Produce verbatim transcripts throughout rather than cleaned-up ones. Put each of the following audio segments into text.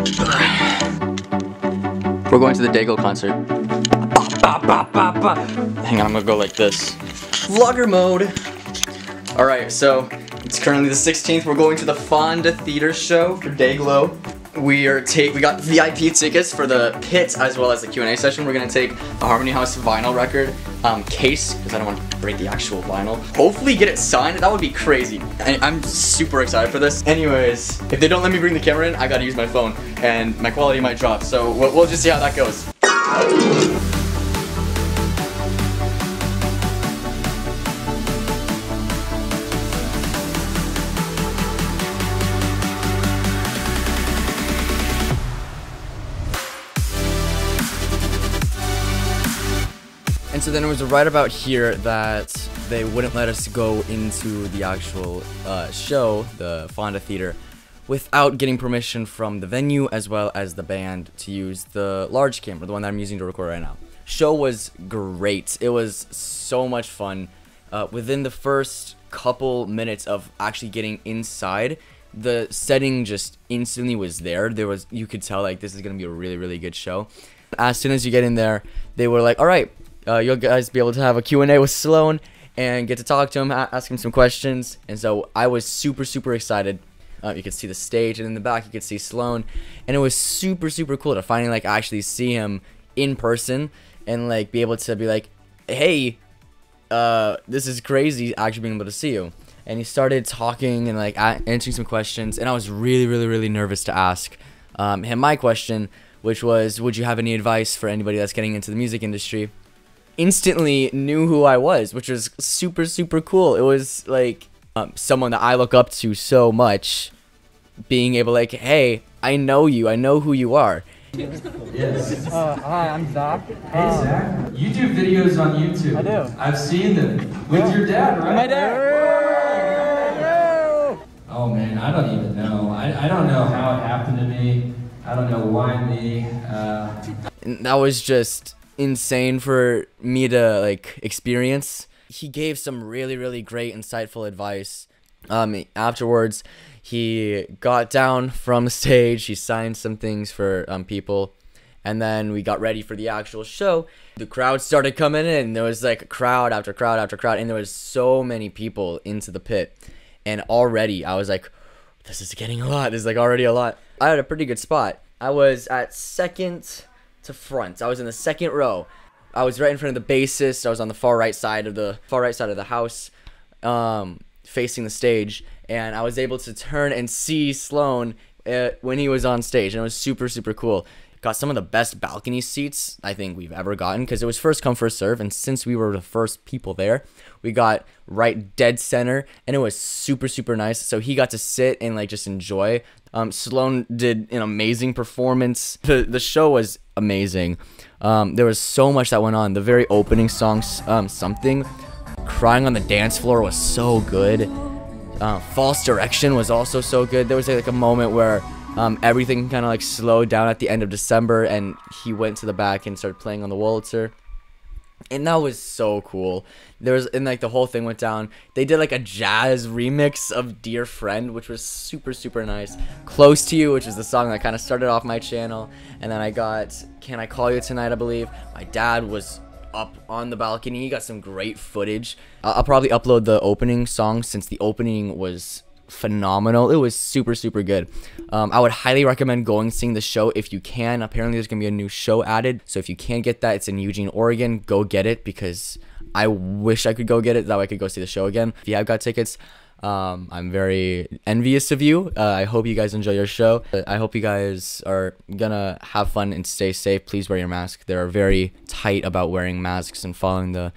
We're going to the Dayglow concert. Bah, bah, bah, bah, bah. Hang on, I'm gonna go like this. Vlogger mode. All right, so it's currently the sixteenth. We're going to the Fonda Theater show for Dayglow. We are take we got V I P tickets for the pit as well as the Q and A session. We're gonna take the Harmony House vinyl record um, case because I don't want to break the actual vinyl. Hopefully get it signed. That would be crazy. And I'm super excited for this. Anyways, if they don't let me bring the camera in, I gotta use my phone, and my quality might drop. So we'll, we'll just see how that goes. And so then it was right about here that they wouldn't let us go into the actual uh, show, the Fonda Theater, without getting permission from the venue as well as the band to use the large camera, the one that I'm using to record right now. Show was great. It was so much fun. Uh, within the first couple minutes of actually getting inside, the setting just instantly was there. There was, you could tell like this is gonna be a really, really good show. As soon as you get in there, they were like, all right, Uh, you'll guys be able to have a Q and A with Sloan and get to talk to him, ask him some questions. And so I was super, super excited. Uh, you could see the stage, and in the back you could see Sloan. And it was super, super cool to finally like actually see him in person and like be able to be like, hey, uh, this is crazy actually being able to see you. And he started talking and like answering some questions. And I was really, really, really nervous to ask um, him my question, which was, would you have any advice for anybody that's getting into the music industry? Instantly knew who I was, which was super, super cool. It was like um, someone that I look up to so much, being able like, hey, I know you, I know who you are. Yes. Uh, hi, I'm Zach. Hey uh, Zach, you do videos on YouTube. I do. I've seen them with yeah. your dad, right? My dad. Whoa. Oh man, I don't even know. I, I don't know how it happened to me. I don't know why me. Uh... And that was just insane for me to like experience. He gave some really, really great insightful advice. Um afterwards he got down from the stage, he signed some things for um people, and then we got ready for the actual show. The crowd started coming in. There was like crowd after crowd after crowd, and there was so many people into the pit, and already I was like, this is getting a lot. This is like already a lot. I had a pretty good spot. I was at second to front. I was in the second row. I was right in front of the bassist. I was on the far right side of the far right side of the house, um, facing the stage, and I was able to turn and see Sloan uh, when he was on stage, and it was super, super cool. Got some of the best balcony seats I think we've ever gotten, because it was first come, first serve, and since we were the first people there, we got right dead center, and it was super, super nice. So he got to sit and like just enjoy. Um, Sloan did an amazing performance. The, the show was amazing. Um, there was so much that went on. The very opening song, um, something, Crying on the Dance Floor was so good. Uh, False Direction was also so good. There was like a moment where Um, everything kind of like slowed down at the end of December, and he went to the back and started playing on the Wolitzer, and that was so cool. There was, and like the whole thing went down. They did like a jazz remix of Dear Friend, which was super, super nice. Close to You, which is the song that kind of started off my channel, and then I got Can I Call You Tonight, I believe. My dad was up on the balcony. He got some great footage. Uh, I'll probably upload the opening song since the opening was phenomenal. It was super, super good. um I would highly recommend going seeing the show if you can. Apparently there's gonna be a new show added, so if you can get that, it's in Eugene, Oregon. Go get it, because I wish I could go get it, that way I could go see the show again. If you have got tickets, um I'm very envious of you. uh, I hope you guys enjoy your show. I hope you guys are gonna have fun and stay safe. Please wear your mask. They are very tight about wearing masks and following the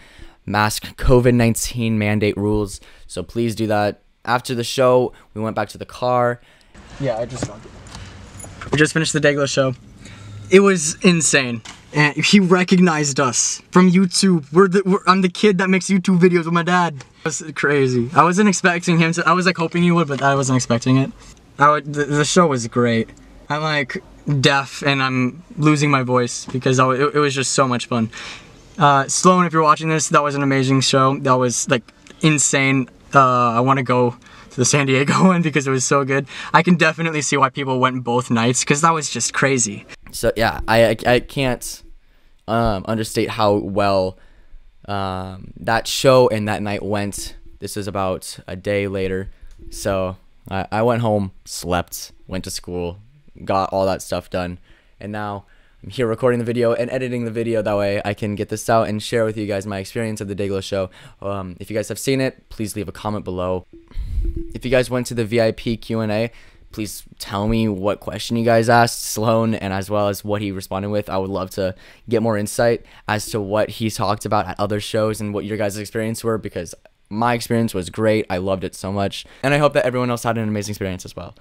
mask COVID nineteen mandate rules, so please do that. After the show, we went back to the car. Yeah, I just We just finished the Dayglow show. It was insane. And he recognized us from YouTube. We're the, we're, I'm the kid that makes YouTube videos with my dad. It was crazy. I wasn't expecting him to, I was like hoping he would, but I wasn't expecting it. I would, the, the show was great. I'm like deaf and I'm losing my voice because I, it, it was just so much fun. Uh, Sloan, if you're watching this, that was an amazing show. That was like insane. Uh, I want to go to the San Diego one because it was so good. I can definitely see why people went both nights because that was just crazy. So yeah, I I, I can't um, understate how well um, that show and that night went. This is about a day later, so I, I went home, slept, went to school, got all that stuff done, and now I'm here recording the video and editing the video. That way I can get this out and share with you guys my experience of the Dayglow show. Um, if you guys have seen it, please leave a comment below. If you guys went to the V I P Q and A, please tell me what question you guys asked Sloan and as well as what he responded with. I would love to get more insight as to what he talked about at other shows and what your guys' experience were, because my experience was great. I loved it so much. And I hope that everyone else had an amazing experience as well.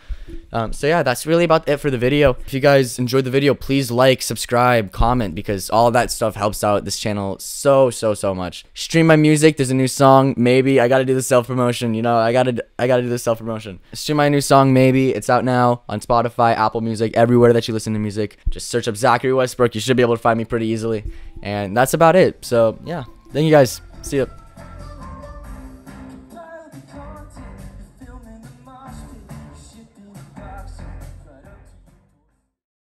Um, so yeah, that's really about it for the video. If you guys enjoyed the video, please like, subscribe, comment, because all that stuff helps out this channel so, so, so much. Stream my music. There's a new song, Maybe. I gotta do the self-promotion. You know, I gotta, I gotta do the self-promotion. Stream my new song, Maybe. It's out now on Spotify, Apple Music, everywhere that you listen to music. Just search up Zachary Westbrook. You should be able to find me pretty easily. And that's about it. So yeah, thank you guys. See ya.